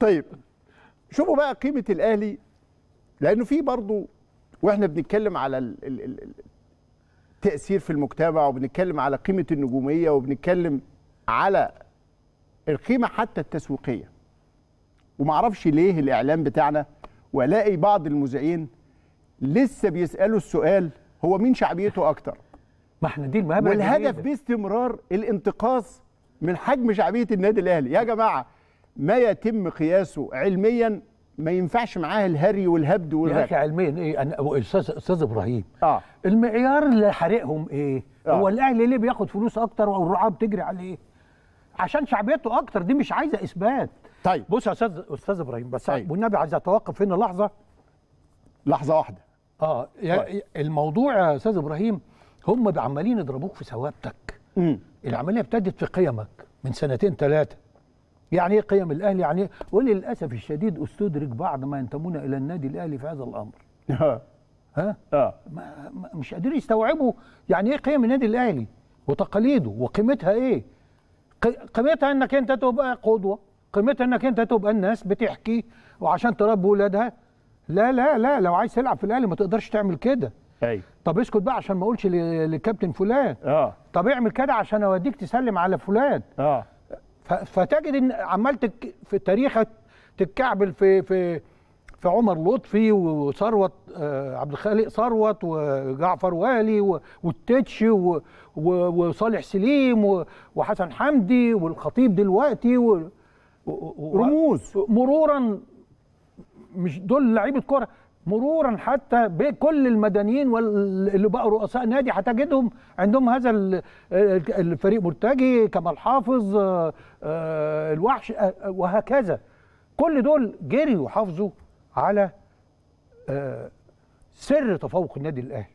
طيب شوفوا بقى قيمة الأهلي، لأنه في برضو وإحنا بنتكلم على التأثير في المجتمع، وبنتكلم على قيمة النجومية، وبنتكلم على القيمة حتى التسويقية. ومعرفش ليه الإعلام بتاعنا والاقي بعض المذيعين لسه بيسألوا السؤال هو مين شعبيته أكتر؟ ما احنا دي المهمة، والهدف باستمرار الانتقاص من حجم شعبية النادي الأهلي. يا جماعة ما يتم قياسه علميا ما ينفعش معاه الهري والهبد والهري. يا اخي علميا ايه؟ انا استاذ ابراهيم المعيار اللي حارقهم ايه؟ هو الاهلي ليه بياخد فلوس اكتر والرعاه بتجري عليه؟ عشان شعبيته اكتر، دي مش عايزه اثبات. طيب بص يا استاذ ابراهيم بس والنبي عايز اتوقف هنا لحظه واحده. الموضوع يا استاذ ابراهيم هم عمالين يضربوك في ثوابتك. العمليه ابتدت في قيمك من سنتين ثلاثه. يعني ايه قيم الاهلي؟ يعني ايه؟ وللاسف الشديد استدرك بعض ما ينتمون الى النادي الاهلي في هذا الامر. ها؟ مش قادرين يستوعبوا يعني ايه قيم النادي الاهلي وتقاليده وقيمتها ايه؟ قيمتها انك انت تبقى قدوه، قيمتها انك انت تبقى الناس بتحكي وعشان تربي ولادها. لا لا لا، لو عايز تلعب في الاهلي ما تقدرش تعمل كده. طب اسكت بقى عشان ما اقولش للكابتن فلان. طب اعمل كده عشان اوديك تسلم على فلان. فتجد ان عمال في تاريخك تتكعبل في عمر لطفي وثروت عبد الخالق ثروت وجعفر والي والتتش وصالح سليم وحسن حمدي والخطيب دلوقتي رموز، مرورا مش دول لعيبه كوره، مرورا حتى بكل المدنيين واللي بقوا رؤساء نادي هتجدهم عندهم هذا الفريق، مرتجي، كمال حافظ، الوحش، وهكذا. كل دول جريوا وحافظوا على سر تفوق النادي الاهلي.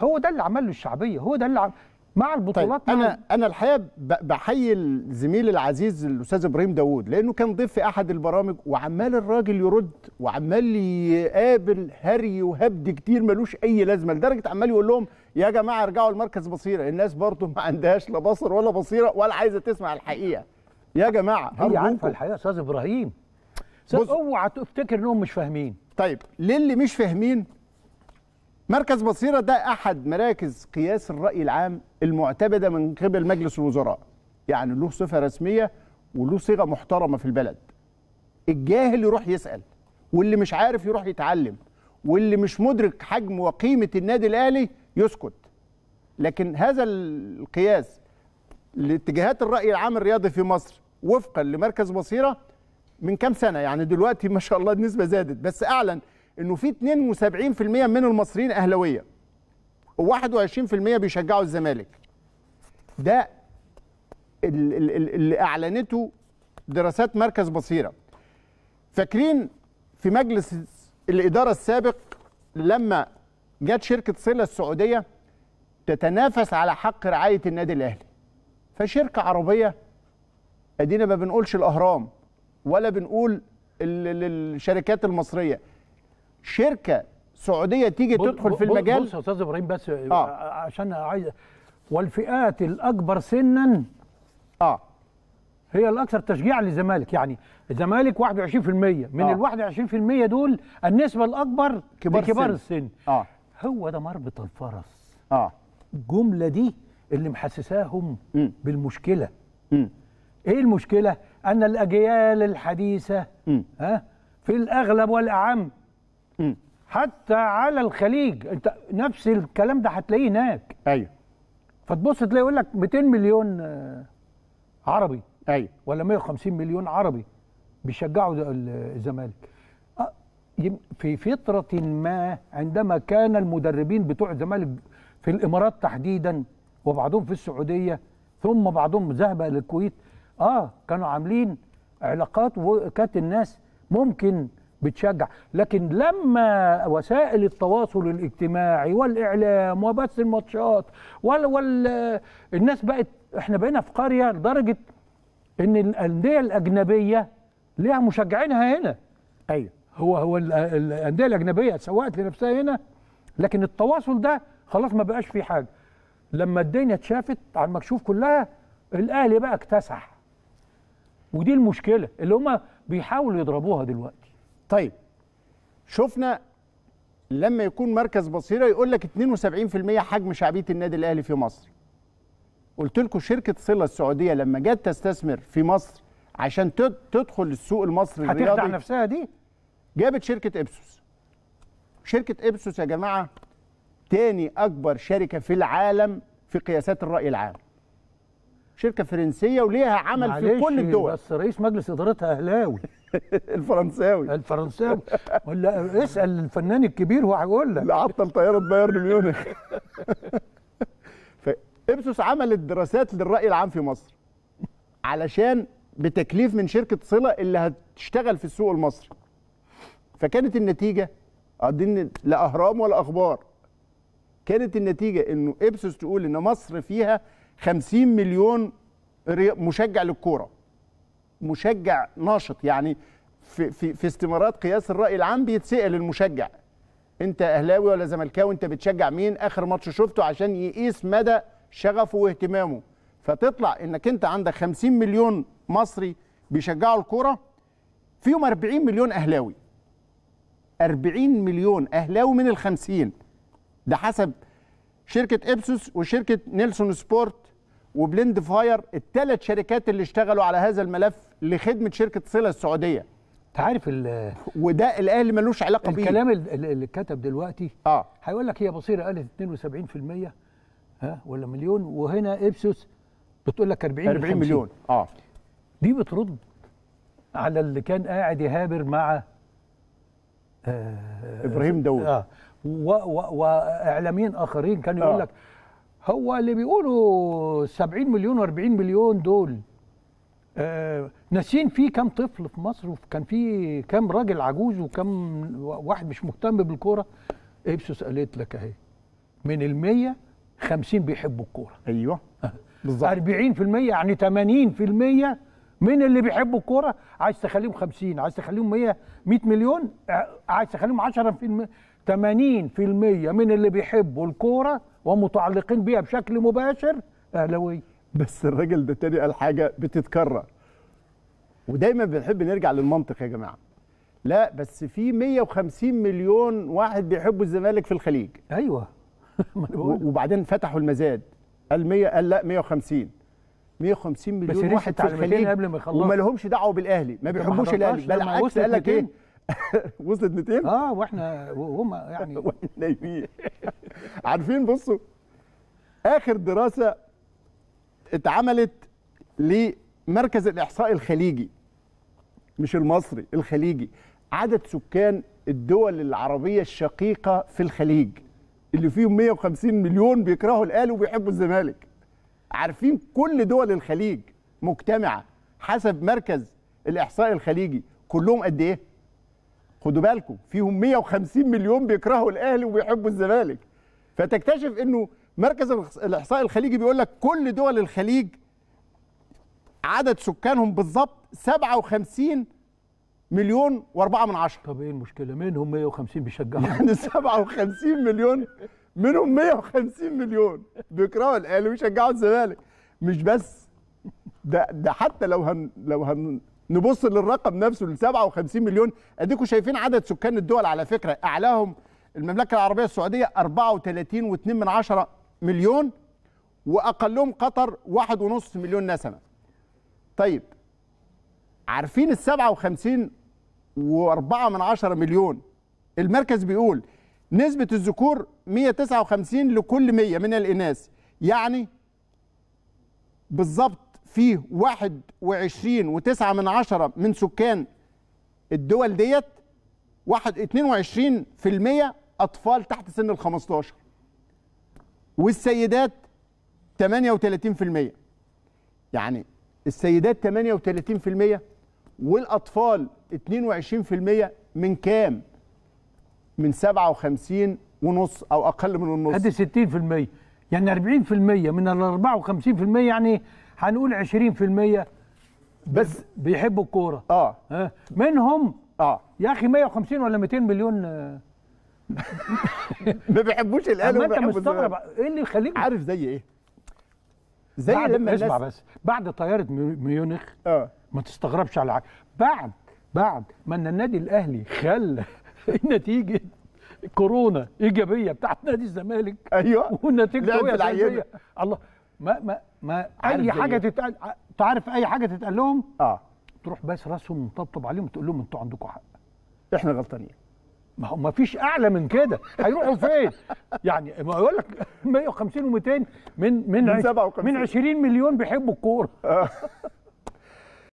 هو ده اللي عمل له الشعبيه، هو ده اللي مع البطولات. طيب انا الحقيقه بحيي الزميل العزيز الاستاذ ابراهيم داود لانه كان ضيف في احد البرامج، وعمال الراجل يرد وعمال يقابل هري وهبد كتير ملوش اي لازمه، لدرجه عمال يقول لهم يا جماعه ارجعوا لمركز بصيره، الناس برضه ما عندهاش لا بصر ولا بصيره ولا عايزه تسمع الحقيقه. يا جماعه هي عارفه الحقيقه استاذ ابراهيم، اوعى تفتكر انهم مش فاهمين. طيب ليه اللي مش فاهمين؟ مركز بصيرة ده أحد مراكز قياس الرأي العام المعتمدة من قبل مجلس الوزراء، يعني له صفة رسمية وله صيغة محترمة في البلد. الجاهل يروح يسأل، واللي مش عارف يروح يتعلم، واللي مش مدرك حجم وقيمة النادي الأهلي يسكت. لكن هذا القياس لاتجاهات الرأي العام الرياضي في مصر وفقا لمركز بصيرة من كام سنة، يعني دلوقتي ما شاء الله النسبة زادت، بس أعلن انه في 72% من المصريين اهلاويه و21% بيشجعوا الزمالك. ده اللي اعلنته دراسات مركز بصيره. فاكرين في مجلس الاداره السابق لما جت شركه صله السعوديه تتنافس على حق رعايه النادي الاهلي، فشركه عربيه ادينا ما بنقولش الاهرام ولا بنقول الشركات المصريه، شركة سعودية تيجي تدخل في المجال. بص يا أستاذ إبراهيم بس عشان عايز، والفئات الأكبر سنا هي الأكثر تشجيعا للزمالك، يعني الزمالك 21%، من ال 21% دول النسبة الأكبر كبار السن. هو ده مربط الفرس. الجملة دي اللي محسساهم بالمشكلة. إيه المشكلة؟ أن الأجيال الحديثة في الأغلب والأعم حتى على الخليج، انت نفس الكلام ده هتلاقيه هناك. فتبص تلاقي يقول لك 200 مليون عربي ولا 150 مليون عربي بيشجعوا الزمالك. في فترة ما عندما كان المدربين بتوع الزمالك في الامارات تحديدا وبعضهم في السعودية ثم بعضهم ذهب الى الكويت، كانوا عاملين علاقات وكانت الناس ممكن بتشجع. لكن لما وسائل التواصل الاجتماعي والاعلام وبث الماتشات والناس بقت، احنا بقينا في قريه لدرجه ان الانديه الاجنبيه ليها مشجعينها هنا. هو الانديه الاجنبيه سوقت لنفسها هنا، لكن التواصل ده خلاص ما بقاش فيه حاجه. لما الدنيا اتشافت على المكشوف كلها، الاهلي بقى اكتسح، ودي المشكله اللي هم بيحاولوا يضربوها دلوقتي. طيب شفنا لما يكون مركز بصيرة يقول لك 72% حجم شعبية النادي الأهلي في مصر. قلت لكم شركة صلة السعودية لما جت تستثمر في مصر عشان تدخل السوق المصري الرياضي هتخدع نفسها. دي جابت شركة إبسوس. شركة إبسوس يا جماعة تاني أكبر شركة في العالم في قياسات الرأي العام. شركة فرنسية وليها عمل في كل الدول. بس رئيس مجلس إدارتها أهلاوي. الفرنساوي. الفرنساوي. ولا اسأل الفنان الكبير هو هيقول لك. عطل طيارة بايرن ميونخ. فإبسوس عملت دراسات للرأي العام في مصر. علشان بتكليف من شركة صلة اللي هتشتغل في السوق المصري. فكانت النتيجة قاعدين لا أهرام ولا أخبار. كانت النتيجة إنه إبسوس تقول إن مصر فيها 50 مليون مشجع للكورة. مشجع ناشط، يعني في استمارات قياس الرأي العام بيتسأل المشجع أنت أهلاوي ولا زملكاوي؟ أنت بتشجع مين؟ آخر ماتش شفته عشان يقيس مدى شغفه واهتمامه. فتطلع إنك أنت عندك 50 مليون مصري بيشجعوا الكورة، فيهم 40 مليون أهلاوي. 40 مليون أهلاوي من ال50 ده حسب شركة إبسوس وشركة نيلسون سبورت وبلند فاير، الثلاث شركات اللي اشتغلوا على هذا الملف لخدمة شركة صلة السعودية. انت عارف وده الأهلي ملوش علاقة بيه. الكلام اللي اتكتب دلوقتي هيقول لك هي بصيرة قالت 72% ولا مليون، وهنا إبسوس بتقول لك 40 مليون. دي بترد على اللي كان قاعد يهابر مع إبراهيم داود واعلاميين اخرين كانوا يقول لك هو اللي بيقولوا 70 مليون و40 مليون دول ناسين في كام طفل في مصر، وكان في كام راجل عجوز وكام واحد مش مهتم بالكوره. إبسوس قالت لك اهي من ال100 50 بيحبوا الكوره. ايوه بالظبط. 40% يعني 80% من اللي بيحبوا الكوره. عايز تخليهم 50، عايز تخليهم 100 مليون، عايز تخليهم 10%. 80% من اللي بيحبوا الكوره ومتعلقين بيها بشكل مباشر اهلاوي. بس الراجل ده تاني قال حاجه بتتكرر ودايما بنحب نرجع للمنطق يا جماعه. لا بس في 150 مليون واحد بيحبوا الزمالك في الخليج. ايوه وبعدين فتحوا المزاد قال 100، قال لا 150 مليون واحد في الخليج قبل ما يخلصوا وما لهمش دعوه بالاهلي، ما بيحبوش الاهلي، بالعكس قال لك ايه وصلت 200 واحنا وهم يعني نايمين. عارفين بصوا اخر دراسه اتعملت لمركز الاحصاء الخليجي مش المصري الخليجي، عدد سكان الدول العربيه الشقيقه في الخليج اللي فيهم 150 مليون بيكرهوا الاهلي وبيحبوا الزمالك. عارفين كل دول الخليج مجتمعه حسب مركز الاحصاء الخليجي كلهم قد ايه؟ خدوا بالكم فيهم 150 مليون بيكرهوا الاهلي وبيحبوا الزمالك. فتكتشف انه مركز الاحصاء الخليجي بيقول لك كل دول الخليج عدد سكانهم بالظبط 57 مليون و4 من 10. طب ايه المشكله؟ منهم 150 بيشجعوا يعني 57 مليون منهم 150 مليون بيكرهوا الاهلي وبيشجعوا الزمالك. مش بس ده حتى لو نبص للرقم نفسه ل 57 مليون، اديكم شايفين عدد سكان الدول. على فكره اعلاهم المملكه العربيه السعوديه 34.2 مليون، واقلهم قطر 1.5 مليون نسمه. طيب عارفين ال 57.4 مليون المركز بيقول نسبه الذكور 159 لكل 100 من الاناث، يعني بالظبط فيه 21.9 من سكان الدول ديت 22% أطفال تحت سن ال 15، والسيدات 38%. يعني السيدات 38% والأطفال 22% من كام؟ من 57.5 أو أقل من النص. أدي 60%، يعني 40% من ال 54%، يعني هنقول 20% بس بيحبوا الكوره. منهم يا اخي 150 ولا 200 مليون ما بيحبوش الاهلي وما بيحبوش الزمالك. ايه اللي يخليك عارف زي ايه؟ زي لما اسمع بس بعد طياره ميونخ ما تستغربش على حاجه. بعد بعد ما ان النادي الاهلي خلى نتيجه كورونا ايجابيه بتاعت نادي الزمالك، ايوه، والنتيجه ايجابيه. الله، ما اي حاجه تتقال، تعرف اي حاجه تتقال لهم تروح بس راسهم مطبطب عليهم وتقول لهم انتوا عندكم حق، احنا غلطانين. ما هو ما فيش اعلى من كده، هيروحوا فين؟ يعني ما يقول لك 150 و200 من 57 من 20 مليون بيحبوا الكوره.